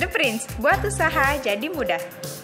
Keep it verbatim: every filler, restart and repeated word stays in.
The Prince, buat usaha jadi mudah.